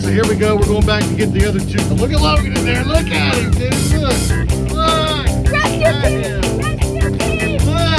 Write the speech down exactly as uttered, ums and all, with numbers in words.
So here we go, we're going back to get the other two. Look at Logan in there, look at him, dude, look! Look! Rest your feet! Rest your feet!